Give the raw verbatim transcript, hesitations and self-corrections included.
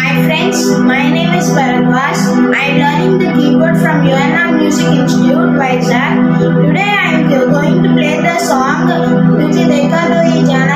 Hi friends, my name is Paraguas. I am learning the keyboard from U N R Music Institute, Vizag. Today I am going to play the song Tujhe Dekha To Hi Jaan.